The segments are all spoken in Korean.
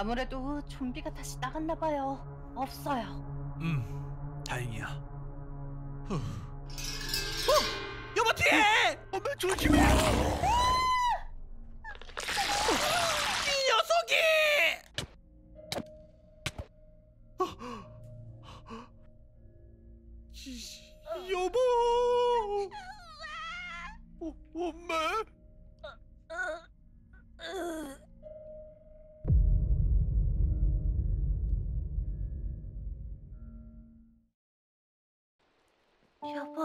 아무래도 좀비가 다시 나갔나봐요. 없어요. 다행이야. 여보 뒤에! 엄마 조심해! 이 녀석이! 여보! 엄마? 여보,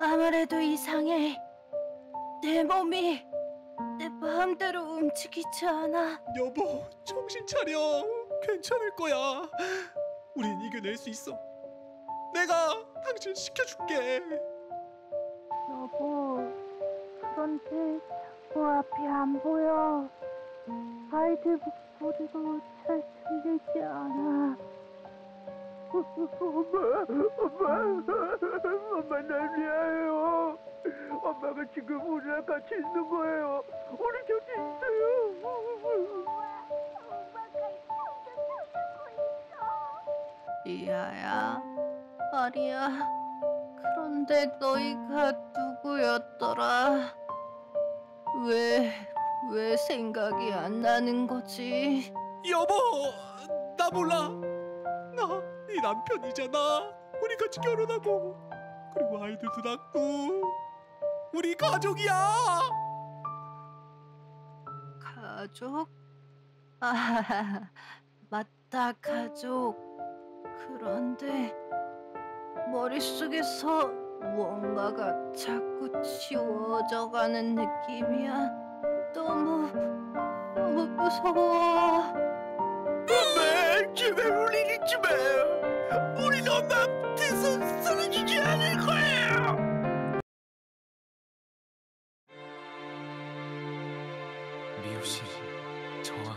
아무래도 이상해. 내 몸이 내 마음대로 움직이지 않아. 여보, 정신 차려. 괜찮을 거야. 우린 이겨낼 수 있어. 내가 당신 시켜줄게. 여보, 그런데 저 앞이 안 보여. 아이들 목소리도 잘 들리지 않아. 엄마 날 미안해요. 엄마가 지금 우리랑 같이 있는 거예요. 우리 곁에 있어요. 엄마가 있어. 이아야, 말이야. 그런데 너희가 누구였더라? 왜 생각이 안 나는 거지? 여보, 나 몰라. 나 네 남편이잖아. 우리 같이 결혼하고 그리고 아이들도 낳고 우리 가족이야. 가족? 아, 맞다, 가족. 그런데 머릿속에서 뭔가가 자꾸 지워져 가는 느낌이야. 너무 무서워. 엄마, 제발 울리지 마요. 우린 엄마한테 쓰러지지 않을 거예요. 미우 씨, 저와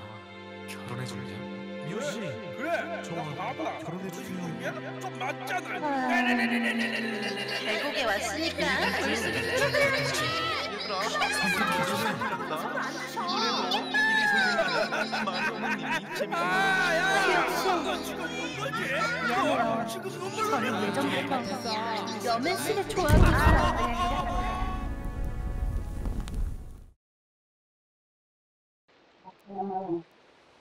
결혼해 줄래요? 미우 씨, 그래. 저와 결혼해 줄래요? 좀 맞잖아. 결국에 왔으니까 결혼해 줄래요? 얘들아, 지금 저는 예전부터 여맨씨를 좋아하는 사람이에요.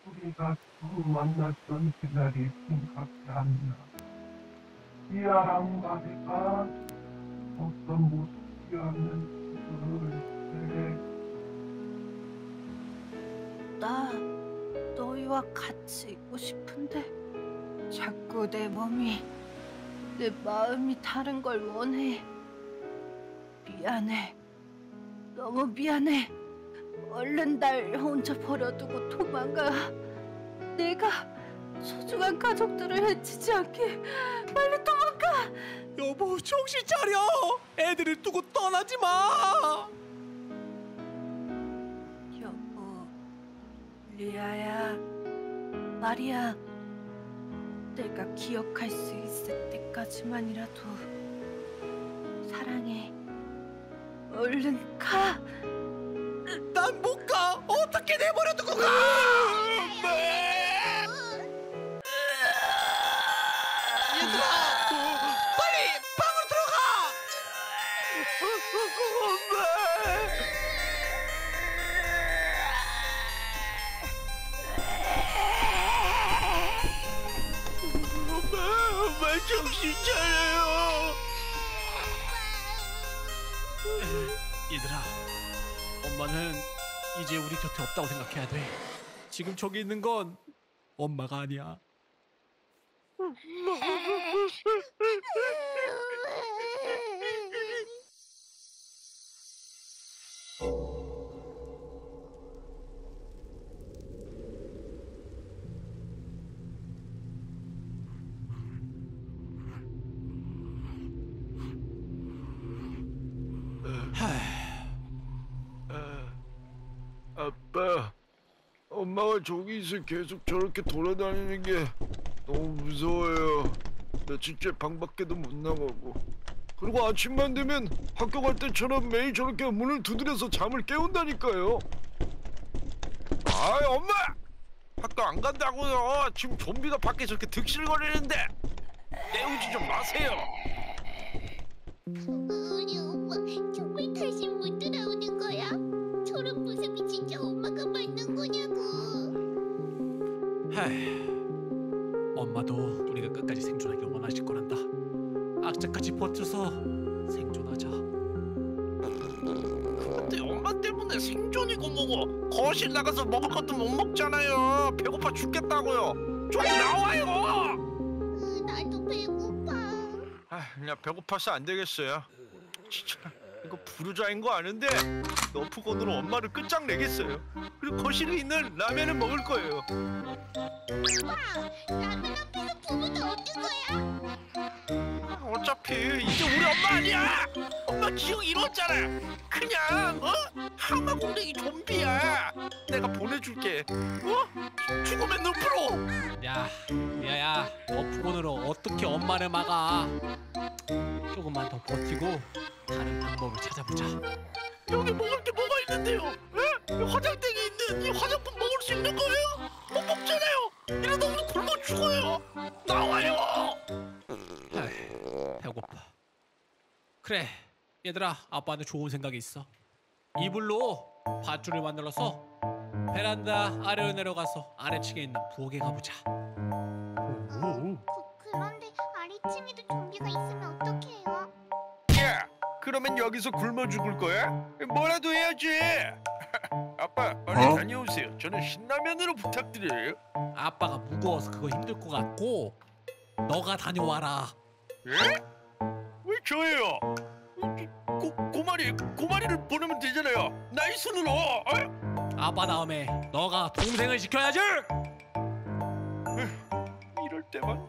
우리가 처음 만났던 그날이 생각이 안 나. 이아랑 나비가 어떤 모습이었는지 모를 때 나 너희와 같이 있고 싶은데 자꾸 내 몸이 내 마음이 다른 걸 원해. 미안해. 너무 미안해. 얼른 날 혼자 버려두고 도망가. 내가 소중한 가족들을 해치지 않게 빨리 도망가. 여보, 정신 차려. 애들을 두고 떠나지 마. 리아야, 말이야. 내가 기억할 수 있을 때까지만이라도 사랑해. 얼른 가. 난 못 가. 어떻게 내버려 두고 가? 얘들아, 빨리 방으로 들어가. 엄마. 정신 차려요. 얘들아, 엄마는 이제 우리 곁에 없다고 생각해야 돼. 지금 저기 있는 건 엄마가 아니야. 아빠, 엄마가 저기서 계속 저렇게 돌아다니는 게 너무 무서워요. 나 진짜 방 밖에도 못 나가고 그리고 아침만 되면 학교 갈 때처럼 매일 저렇게 문을 두드려서 잠을 깨운다니까요. 아이 엄마! 학교 안 간다고요. 지금 좀비가 밖에서 이렇게 득실거리는데 때우지 좀 마세요. 우리 엄마 정말 다시 못 돌아오는 거야? 저런 모습이 진짜 엄마가 맞는 거냐고. 하이, 엄마도 우리가 끝까지 생존하길 원하실 거란다. 악자까지 버텨서 생존하자. 근데 엄마 때문에 생존이고 뭐고 거실 나가서 먹을 것도 못 먹잖아요. 배고파 죽겠다고요. 좀 나와요. 나도 배고파. 아, 그냥 배고파서 안 되겠어요. 진짜 이거 부르자인 거 아는데 너프곤으로 엄마를 끝장내겠어요. 그리고 거실에 있는 라면을 먹을 거예요. 오빠, 라면 앞에서 부부도 없는 거야? 어차피 이제 우리 엄마 아니야. 엄마 기억 잃었잖아. 그냥 어? 하마공댕이 좀비야. 내가 보내줄게. 어? 죽음의 눈으로. 야야야, 너프곤으로 어떻게 엄마를 막아? 조금만 더 버티고 다른 방법을 찾아보자. 여기 먹을 게 뭐가 있는데요? 에? 화장대에 있는 이 화장품 먹을 수 있는 거예요? 못 먹잖아요. 이러다 우리 굶어 죽어요. 나와요. 아이, 배고파. 그래 얘들아, 아빠한테 좋은 생각이 있어. 이불로 밧줄을 만들어서 베란다 아래로 내려가서 아래층에 있는 부엌에 가보자. 그런데 아래층에도 좀비가 있으면 어떡해요? 야! 그러면 여기서 굶어 죽을 거야? 뭐라도 해야지! 아빠, 빨리 다녀오세요. 저는 신라면으로 부탁드려요. 아빠가 무거워서 그거 힘들 것 같고 너가 다녀와라. 예? 왜 저예요? 고마리를 보내면 되잖아요. 나이 순으로! 어? 아빠 다음에 너가 동생을 지켜야지! 이럴 때만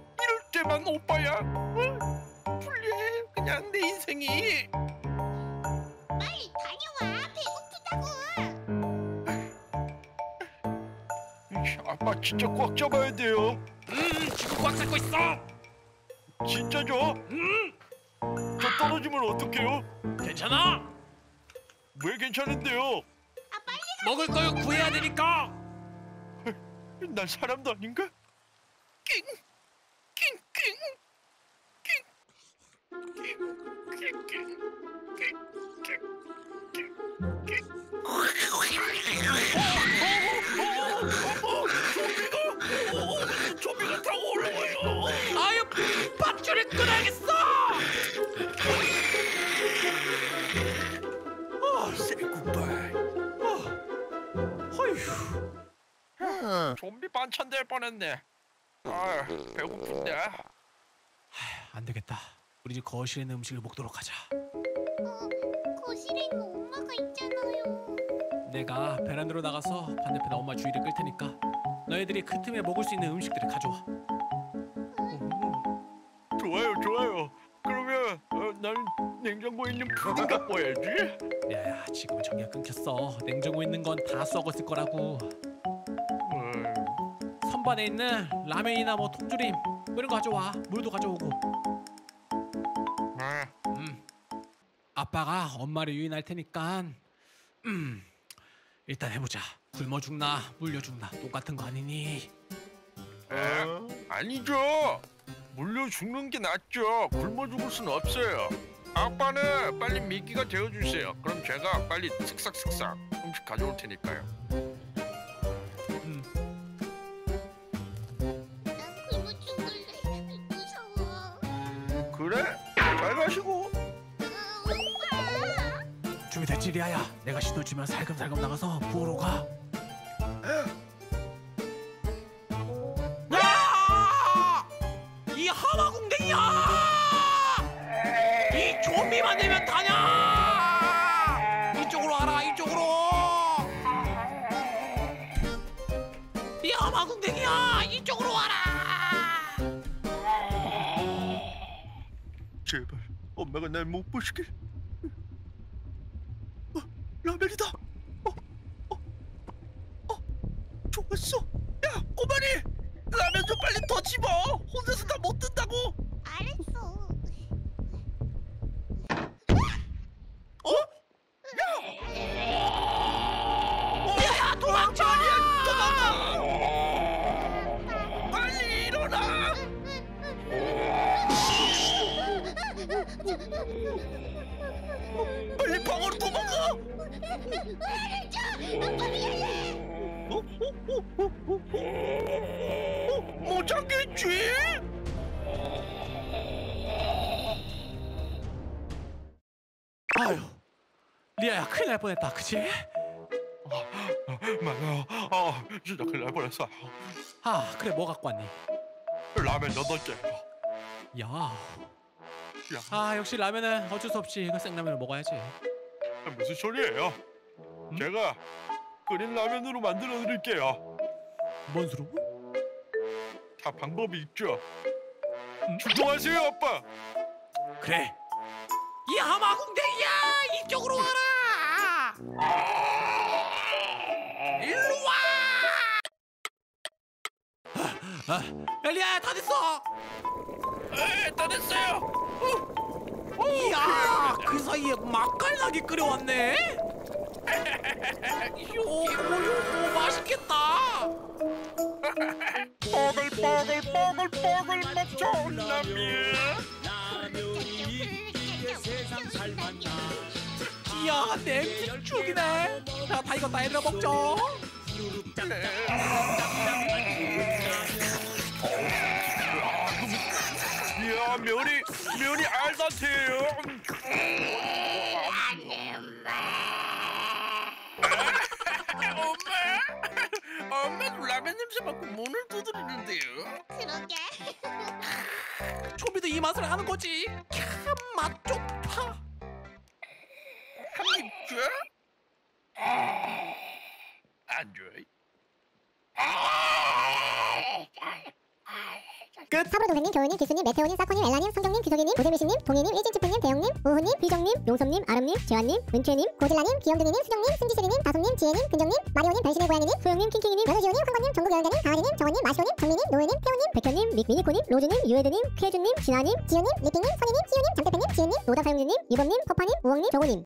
오빠야. 어? 불리해 그냥 내 인생이. 빨리 다녀와, 배고프다고. 아빠 진짜 꽉 잡아야 돼요. 지금 꽉 잡고 있어. 진짜죠? 저 떨어지면 어떡해요? 괜찮아. 왜 괜찮은데요? 아, 빨리 먹을 걸 구해야 되니까. 난 사람도 아닌가? 좀비가 타고 올라와요. 아유, 밧줄을 끊어야겠어. 아, say goodbye. 어휴, 좀비 반찬 될 뻔했네. 아, 배고픈데. 안 되겠다. 우리 집 거실에 있는 음식을 먹도록 하자. 거실에 있는 엄마가 있잖아요. 내가 베란다로 나가서 반대편에 엄마 주위를 끌 테니까 너희들이 그 틈에 먹을 수 있는 음식들을 가져와. 좋아요, 좋아요. 그러면 나는 냉장고에 있는 푸딩 갖고 와야지. 야야, 지금은 전기가 끊겼어. 냉장고에 있는 건 다 썩었을 거라고. 선반에 있는 라면이나 뭐 통조림 뭐 이런 거 가져와. 물도 가져오고. 아빠가 엄마를 유인할 테니까 일단 해보자. 굶어 죽나 물려 죽나 똑같은 거 아니니? 아니죠. 물려 죽는 게 낫죠. 굶어 죽을 순 없어요. 아빠는 빨리 미끼가 되어주세요. 그럼 제가 빨리 슥싹슥싹 음식 가져올 테니까요. 난 굶어 죽을래. 무서워. 그래? 잘 가시고. 준비됐지, 리아야? 내가 신호치면 살금살금 나가서 부으러 가. 이 하마궁뎅이야! 이 좀비만 되면 다냐! 이쪽으로 와라, 이쪽으로! 이 하마궁뎅이야! 이쪽으로 와라! 제발, 엄마가 날 못 보시게. 라면이다. 좋았어. 야, 꼬마리, 라면 좀 빨리 더 집어. 혼자서 다 못 든다고. 알았어. 어? 야! 야, 도망쳐! 빨리 방으로 도망가! 나를 줘! 빨리 가야! 못 잡겠지? 아유, 리아야 큰일 날 뻔했다, 그치? 맞아요. 진짜 큰일 날 뻔했어요. 아, 그래 뭐 갖고 왔니? 라면 8개. 야. 아, 역시 라면은 어쩔 수 없이 이거 생라면을 먹어야지. 무슨 소리예요? 제가 끓인 라면으로 만들어 드릴게요. 뭔 소리? 다 방법이 있죠. 주동하세요, 아빠. 그래. 이 하마궁뎅이야, 이쪽으로 와라. 일로 와. 엘리야, 다 됐어. 에, 다 됐어요. 이야, 그 사이에 맛깔나게 끓여왔네. 요거 맛있겠다. 뽀글뽀글 먹죠 라면. 이야, 냄새 죽이네. 자, 다 익었다, 얘들아 먹죠. 이야, 면이 알다세요. 엄마도 라면 냄새 맡고 문을 두드리는데요. 그러게. 좀비도 이 맛을 아는 거지. 캬, 맛 좋다. 한 입 줘? 안 줘. 끝! 사부도선님, 겨울님, 기수님, 메테오님, 사코님, 엘라님, 성경님, 귀소리님, 고세미씨님, 동해님, 일진치프님, 대형님, 우후님, 비정님, 용섭님, 아름님, 재완님, 은채님, 고질라님, 기영준이님, 수경님, 승지체리님, 다솜님, 지혜님, 근정님, 마리오님, 변신의 고양이님, 소영님, 킹킹이님, 나루지오님, 황건님, 전국여행자님, 강아지님, 정원님, 마시오님, 정민님, 노은님, 태호님, 백현님, 미니코님, 로즈님, 유혜드님, 쾌준님, 진아님, 지은님, 리핑님, 선희님, 희우님, 장태편님, 지은님, 노다사용주님, 유범님, 퍼파님, 우왕님, 정호님.